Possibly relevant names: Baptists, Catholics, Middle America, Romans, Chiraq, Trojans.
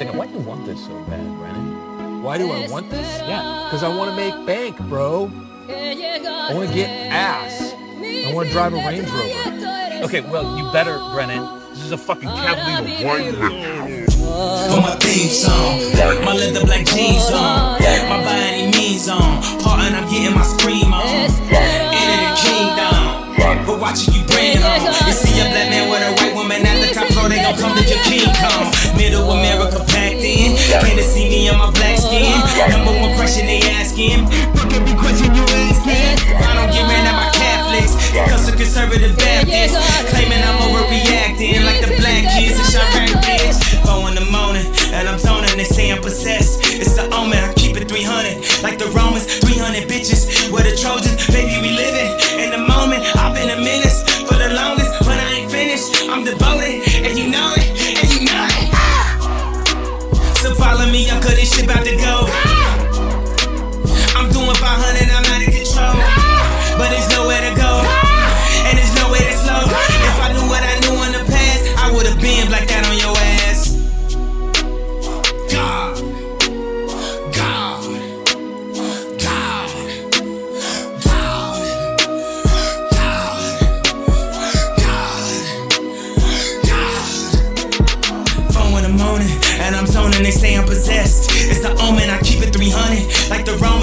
second, why do you want this so bad, Brennan? Why do I want this? Yeah, because I want to make bank, bro. I want to get ass. I want to drive a Range Rover. Okay, well, you better, Brennan. This is a fucking Cavalier warning. Put my theme song, my leather black jeans on, my by any means on, partin' I'm getting my scream on, in the kingdom, but watching you bring on. You see a black man with a white woman at the top floor, they gon' come to your kingdom. Middle America packed in, can't they see me in my black skin? Number one question they asking, fuck every question you asking. I don't get ran at my Catholics, cause a conservative Baptist, claiming I'm overreacting like the black kids in Chiraq, bitch. In the morning, and I'm zoning, they say I'm possessed. It's the omen, I keep it 300, like the Romans, 300 bitches. We're the Trojans, baby, we living in the moment. I've been a menace for the longest, but I ain't finished. I'm devoted, and you know it, and you know it. Ah! So follow me, I'm cause this shit about to go. Ah! I'm doing 500, I'm out of control. Ah! But there's nowhere to go, ah! And there's nowhere to slow. Ah! If I knew what I knew in the past, I would've been like that on your ass. And I'm zoning, they say I'm possessed. It's the omen, I keep it 300, like the Roman.